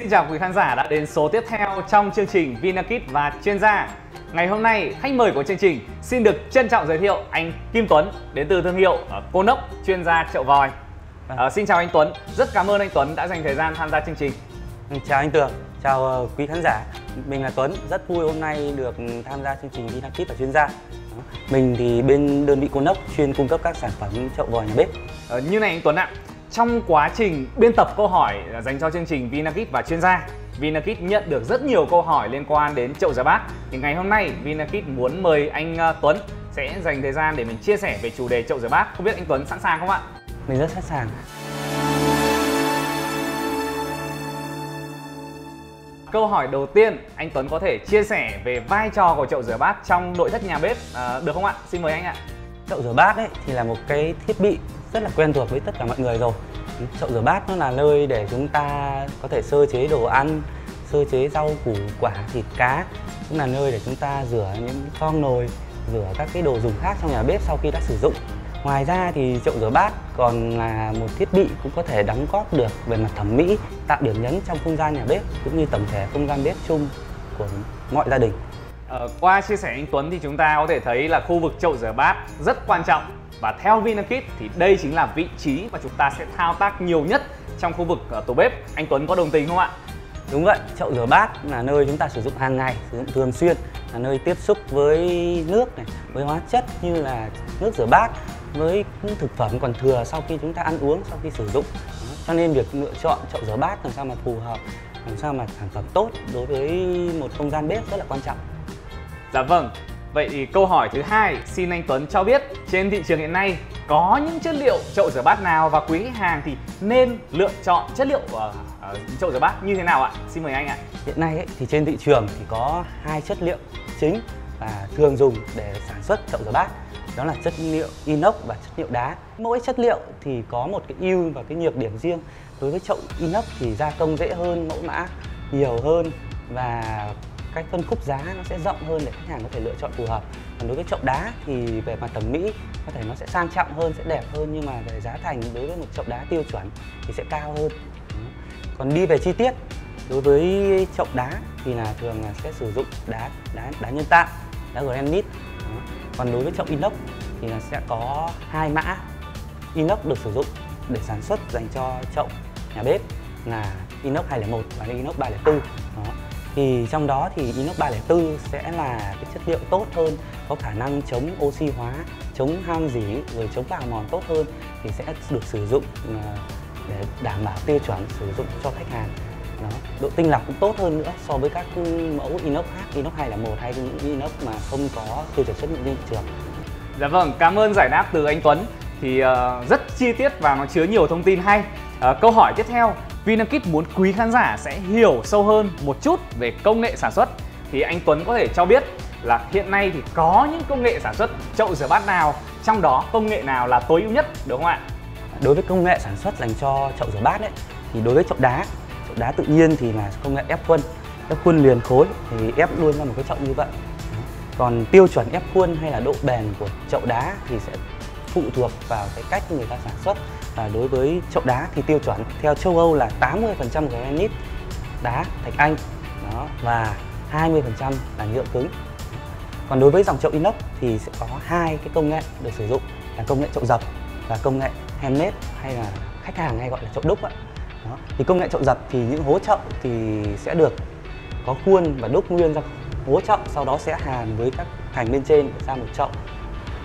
Xin chào quý khán giả đã đến số tiếp theo trong chương trình Vinakit và chuyên gia. Ngày hôm nay, khách mời của chương trình xin được trân trọng giới thiệu anh Kim Tuấn đến từ thương hiệu Konox, chuyên gia chậu vòi. Xin chào anh Tuấn, rất cảm ơn anh Tuấn đã dành thời gian tham gia chương trình. Chào anh Tường, chào quý khán giả. Mình là Tuấn, rất vui hôm nay được tham gia chương trình Vinakit và chuyên gia. Mình thì bên đơn vị Konox chuyên cung cấp các sản phẩm chậu vòi nhà bếp. Như này anh Tuấn ạ, trong quá trình biên tập câu hỏi dành cho chương trình Vinakit và chuyên gia, Vinakit nhận được rất nhiều câu hỏi liên quan đến chậu rửa bát. Thì ngày hôm nay Vinakit muốn mời anh Tuấn sẽ dành thời gian để mình chia sẻ về chủ đề chậu rửa bát. Không biết anh Tuấn sẵn sàng không ạ? Mình rất sẵn sàng. Câu hỏi đầu tiên, anh Tuấn có thể chia sẻ về vai trò của chậu rửa bát trong nội thất nhà bếp được không ạ? Xin mời anh ạ. Chậu rửa bát ấy thì là một cái thiết bị rất là quen thuộc với tất cả mọi người rồi. Chậu rửa bát nó là nơi để chúng ta có thể sơ chế đồ ăn, sơ chế rau củ quả, thịt cá, cũng là nơi để chúng ta rửa những con nồi, rửa các cái đồ dùng khác trong nhà bếp sau khi đã sử dụng. Ngoài ra thì chậu rửa bát còn là một thiết bị cũng có thể đóng góp được về mặt thẩm mỹ, tạo điểm nhấn trong không gian nhà bếp cũng như tổng thể không gian bếp chung của mọi gia đình. Qua chia sẻ anh Tuấn thì chúng ta có thể thấy là khu vực chậu rửa bát rất quan trọng. Và theo Vinakit thì đây chính là vị trí mà chúng ta sẽ thao tác nhiều nhất trong khu vực tủ bếp. Anh Tuấn có đồng tình không ạ? Đúng vậy, chậu rửa bát là nơi chúng ta sử dụng hàng ngày, sử dụng thường xuyên, là nơi tiếp xúc với nước này, với hóa chất như là nước rửa bát, với thực phẩm còn thừa sau khi chúng ta ăn uống, sau khi sử dụng. Cho nên việc lựa chọn chậu rửa bát làm sao mà phù hợp, làm sao mà sản phẩm tốt đối với một không gian bếp rất là quan trọng. Dạ vâng. Vậy thì câu hỏi thứ hai, xin anh Tuấn cho biết trên thị trường hiện nay có những chất liệu chậu rửa bát nào và quý khách hàng thì nên lựa chọn chất liệu chậu rửa bát như thế nào ạ? Xin mời anh ạ. Hiện nay ấy, thì trên thị trường thì có hai chất liệu chính và thường dùng để sản xuất chậu rửa bát, đó là chất liệu inox và chất liệu đá. Mỗi chất liệu thì có một cái ưu và cái nhược điểm riêng. Đối với chậu inox thì gia công dễ hơn, mẫu mã nhiều hơn và cái phân khúc giá nó sẽ rộng hơn để khách hàng có thể lựa chọn phù hợp. Còn đối với chậu đá thì về mặt thẩm mỹ có thể nó sẽ sang trọng hơn, sẽ đẹp hơn, nhưng mà về giá thành đối với một chậu đá tiêu chuẩn thì sẽ cao hơn. Còn đi về chi tiết, đối với chậu đá thì là thường là sẽ sử dụng đá nhân tạo, đá granite. Còn đối với chậu inox thì là sẽ có hai mã inox được sử dụng để sản xuất dành cho chậu nhà bếp là inox 201 và inox 304. Đó. Thì trong đó thì inox 304 sẽ là cái chất liệu tốt hơn, có khả năng chống oxy hóa, chống han rỉ, rồi chống bào mòn tốt hơn, thì sẽ được sử dụng để đảm bảo tiêu chuẩn sử dụng cho khách hàng. Đó. Độ tinh lọc cũng tốt hơn nữa so với các mẫu inox khác, inox 201 hay những inox mà không có tiêu chuẩn chất lượng trên thị trường. Dạ vâng, cảm ơn giải đáp từ anh Tuấn. Thì rất chi tiết và nó chứa nhiều thông tin hay. Câu hỏi tiếp theo, Vinakit muốn quý khán giả sẽ hiểu sâu hơn một chút về công nghệ sản xuất. Thì anh Tuấn có thể cho biết là hiện nay thì có những công nghệ sản xuất chậu rửa bát nào, trong đó công nghệ nào là tối ưu nhất, đúng không ạ? Đối với công nghệ sản xuất dành cho chậu rửa bát ấy, thì đối với chậu đá tự nhiên thì là công nghệ ép khuôn liền khối thì ép luôn ra một cái chậu như vậy. Còn tiêu chuẩn ép khuôn hay là độ bền của chậu đá thì sẽ phụ thuộc vào cái cách người ta sản xuất. Và đối với chậu đá thì tiêu chuẩn theo châu Âu là 80% granite, đá thạch anh, đó, và 20% là nhựa cứng. Còn đối với dòng chậu inox thì sẽ có hai cái công nghệ được sử dụng là công nghệ chậu dập và công nghệ handmade, hay là khách hàng hay gọi là chậu đúc ạ. Đó. Thì công nghệ chậu dập thì những hố chậu thì sẽ được có khuôn và đúc nguyên ra hố chậu, sau đó sẽ hàn với các thành bên trên ra một chậu.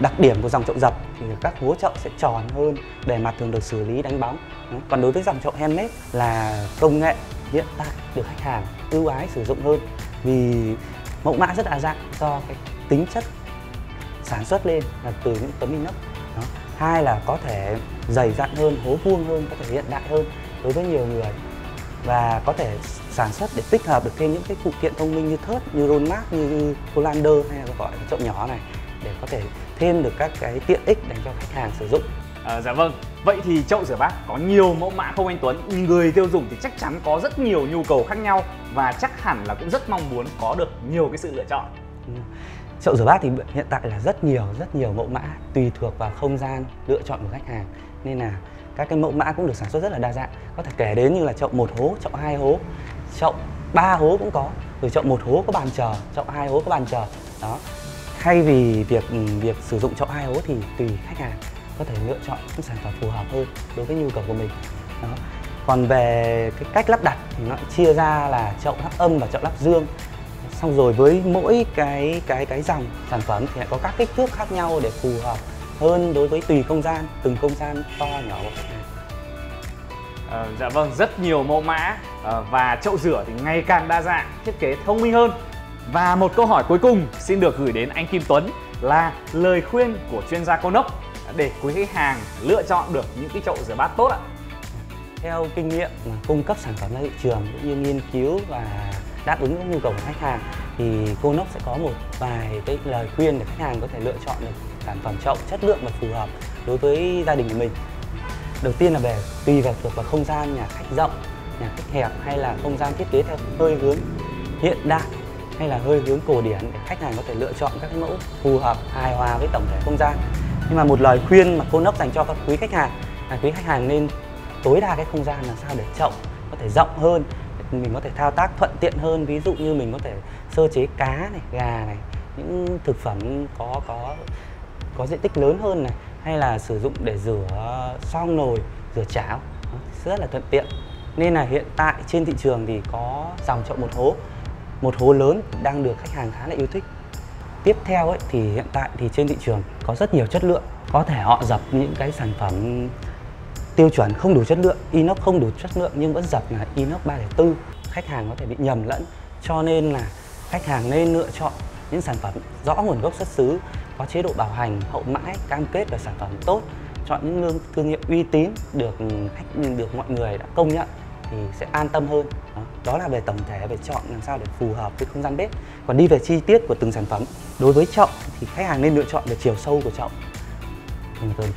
Đặc điểm của dòng chậu dập thì các hố chậu sẽ tròn hơn, bề mặt thường được xử lý đánh bóng. Còn đối với dòng chậu handmade là công nghệ hiện tại được khách hàng ưu ái sử dụng hơn, vì mẫu mã rất đa dạng do cái tính chất sản xuất lên là từ những tấm inox. Đó. Hai là có thể dày dặn hơn, hố vuông hơn, có thể hiện đại hơn đối với nhiều người, và có thể sản xuất để tích hợp được thêm những cái phụ kiện thông minh như thớt, như Ronmax, như colander hay là gọi là chậu nhỏ này, để có thể thêm được các cái tiện ích dành cho khách hàng sử dụng. Dạ vâng. Vậy thì chậu rửa bát có nhiều mẫu mã không anh Tuấn? Người tiêu dùng thì chắc chắn có rất nhiều nhu cầu khác nhau và chắc hẳn là cũng rất mong muốn có được nhiều cái sự lựa chọn. Chậu rửa bát thì hiện tại là rất nhiều mẫu mã, tùy thuộc vào không gian lựa chọn của khách hàng, nên là các cái mẫu mã cũng được sản xuất rất là đa dạng. Có thể kể đến như là chậu một hố, chậu hai hố, chậu 3 hố cũng có, rồi chậu 1 hố có bàn chờ, chậu 2 hố có bàn chờ đó. Thay vì việc sử dụng chậu 2 hố thì tùy khách hàng có thể lựa chọn những sản phẩm phù hợp hơn đối với nhu cầu của mình đó. Còn về cái cách lắp đặt thì nó chia ra là chậu lắp âm và chậu lắp dương. Xong rồi với mỗi cái dòng sản phẩm thì lại có các kích thước khác nhau để phù hợp hơn đối với tùy không gian, từng không gian to nhỏ của khách hàng. Dạ vâng, rất nhiều mẫu mã và chậu rửa thì ngày càng đa dạng, thiết kế thông minh hơn. Và một câu hỏi cuối cùng xin được gửi đến anh Kim Tuấn là lời khuyên của chuyên gia Konox để quý khách hàng lựa chọn được những cái chậu rửa bát tốt ạ. Theo kinh nghiệm cung cấp sản phẩm ra thị trường cũng như nghiên cứu và đáp ứng các nhu cầu của khách hàng thì Konox sẽ có một vài cái lời khuyên để khách hàng có thể lựa chọn được sản phẩm chậu chất lượng và phù hợp đối với gia đình của mình. Đầu tiên là tùy thuộc vào không gian nhà khách rộng, nhà khách hẹp hay là không gian thiết kế theo hơi hướng hiện đại hay là hơi hướng cổ điển để khách hàng có thể lựa chọn các cái mẫu phù hợp hài hòa với tổng thể không gian. Nhưng mà một lời khuyên mà Konox dành cho các quý khách hàng là quý khách hàng nên tối đa cái không gian làm sao để chậu có thể rộng hơn, mình có thể thao tác thuận tiện hơn, ví dụ như mình có thể sơ chế cá này, gà này, những thực phẩm có diện tích lớn hơn này, hay là sử dụng để rửa xong nồi, rửa chảo, rất là thuận tiện. Nên là hiện tại trên thị trường thì có dòng chậu một hố lớn đang được khách hàng khá là yêu thích. Tiếp theo ấy, thì hiện tại thì trên thị trường có rất nhiều chất lượng, có thể họ dập những cái sản phẩm tiêu chuẩn không đủ chất lượng, inox không đủ chất lượng nhưng vẫn dập là inox 304, khách hàng có thể bị nhầm lẫn. Cho nên là khách hàng nên lựa chọn những sản phẩm rõ nguồn gốc xuất xứ, có chế độ bảo hành hậu mãi, cam kết về sản phẩm tốt, chọn những thương hiệu uy tín được mọi người đã công nhận thì sẽ an tâm hơn. Đó là về tổng thể, về chọn làm sao để phù hợp với không gian bếp. Còn đi về chi tiết của từng sản phẩm, đối với chậu thì khách hàng nên lựa chọn về chiều sâu của chậu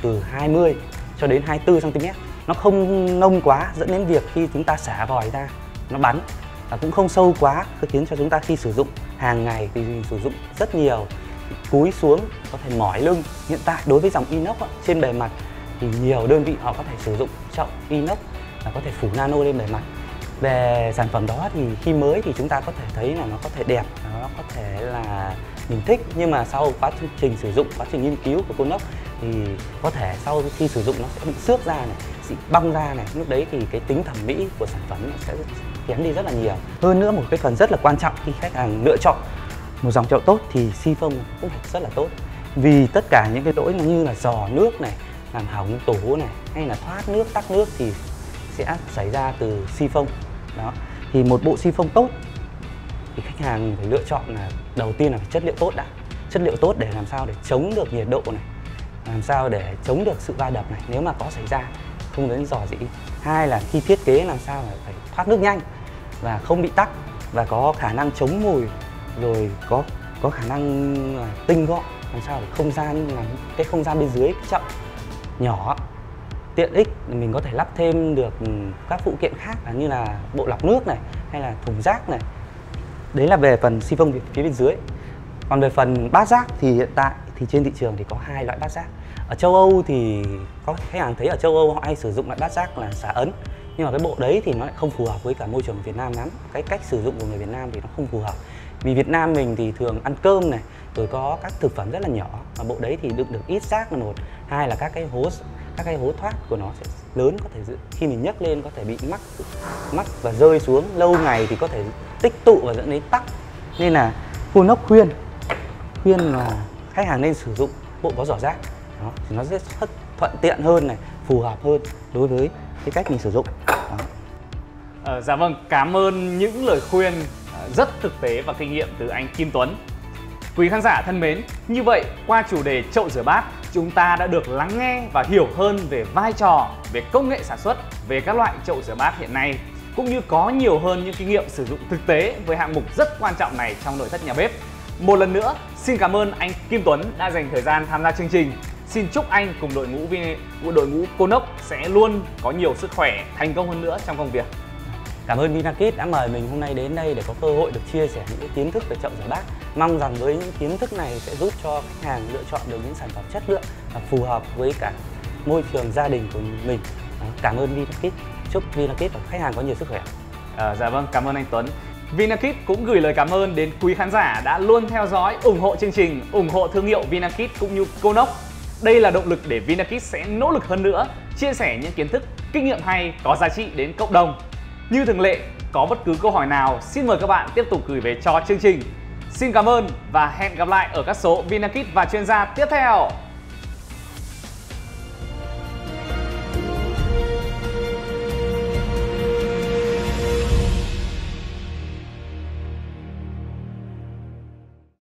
từ 20 cho đến 24 cm, nó không nông quá dẫn đến việc khi chúng ta xả vòi ra nó bắn, và cũng không sâu quá khiến cho chúng ta khi sử dụng hàng ngày thì sử dụng rất nhiều, cúi xuống có thể mỏi lưng. Hiện tại đối với dòng inox trên bề mặt thì nhiều đơn vị họ có thể sử dụng chậu inox là có thể phủ nano lên bề mặt. Về sản phẩm đó thì khi mới thì chúng ta có thể thấy là nó có thể đẹp, nó có thể là mình thích, nhưng mà sau quá trình sử dụng, quá trình nghiên cứu của Konox thì có thể sau khi sử dụng nó sẽ bị xước ra này, sẽ bong ra này, lúc đấy thì cái tính thẩm mỹ của sản phẩm nó sẽ kém đi rất là nhiều. Hơn nữa, một cái phần rất là quan trọng khi khách hàng lựa chọn một dòng chậu tốt thì xi phông cũng phải rất là tốt, vì tất cả những cái lỗi như là dò nước này, làm hỏng tủ này, hay là thoát nước, tắc nước thì sẽ xảy ra từ xi phông đó. Thì một bộ xi phông tốt thì khách hàng phải lựa chọn là đầu tiên là phải chất liệu tốt đã, chất liệu tốt để làm sao để chống được nhiệt độ này, làm sao để chống được sự va đập này nếu mà có xảy ra, không đến rò rỉ. Hai là khi thiết kế làm sao phải thoát nước nhanh và không bị tắc, và có khả năng chống mùi, rồi có khả năng là tinh gọn, làm sao để không gian, làm cái không gian bên dưới chậu nhỏ tiện ích, mình có thể lắp thêm được các phụ kiện khác như là bộ lọc nước này hay là thùng rác này. Đấy là về phần xi phông phía bên dưới. Còn về phần bát rác thì hiện tại thì trên thị trường thì có hai loại bát rác. Ở châu Âu thì có khách hàng thấy ở châu Âu họ hay sử dụng loại bát rác là xả ấn, nhưng mà cái bộ đấy thì nó lại không phù hợp với cả môi trường Việt Nam lắm. Cái cách sử dụng của người Việt Nam thì nó không phù hợp, vì Việt Nam mình thì thường ăn cơm này, rồi có các thực phẩm rất là nhỏ, mà bộ đấy thì đựng được ít rác là một. Hai là các cái hố thoát của nó sẽ lớn, có thể khi mình nhấc lên có thể bị mắc và rơi xuống lâu ngày thì có thể tích tụ và dẫn đến tắc. Nên là Konox khuyên là khách hàng nên sử dụng bộ có giỏ rác đó, nó rất thuận tiện hơn này, phù hợp hơn đối với cái cách mình sử dụng đó. Dạ vâng, cảm ơn những lời khuyên rất thực tế và kinh nghiệm từ anh Kim Tuấn. Quý khán giả thân mến, như vậy qua chủ đề chậu rửa bát, chúng ta đã được lắng nghe và hiểu hơn về vai trò, về công nghệ sản xuất, về các loại chậu rửa bát hiện nay, cũng như có nhiều hơn những kinh nghiệm sử dụng thực tế với hạng mục rất quan trọng này trong nội thất nhà bếp. Một lần nữa, xin cảm ơn anh Kim Tuấn đã dành thời gian tham gia chương trình. Xin chúc anh cùng đội ngũ Konox sẽ luôn có nhiều sức khỏe, thành công hơn nữa trong công việc. Cảm ơn Vinakit đã mời mình hôm nay đến đây để có cơ hội được chia sẻ những kiến thức về chậu rửa bát. Mong rằng với những kiến thức này sẽ giúp cho khách hàng lựa chọn được những sản phẩm chất lượng và phù hợp với cả môi trường gia đình của mình. Cảm ơn Vinakit. Chúc Vinakit và khách hàng có nhiều sức khỏe. Dạ vâng, cảm ơn anh Tuấn. Vinakit cũng gửi lời cảm ơn đến quý khán giả đã luôn theo dõi, ủng hộ chương trình, ủng hộ thương hiệu Vinakit cũng như Konox. Đây là động lực để Vinakit sẽ nỗ lực hơn nữa, chia sẻ những kiến thức, kinh nghiệm hay có giá trị đến cộng đồng. Như thường lệ, có bất cứ câu hỏi nào, xin mời các bạn tiếp tục gửi về cho chương trình. Xin cảm ơn và hẹn gặp lại ở các số Vinakit và chuyên gia tiếp theo.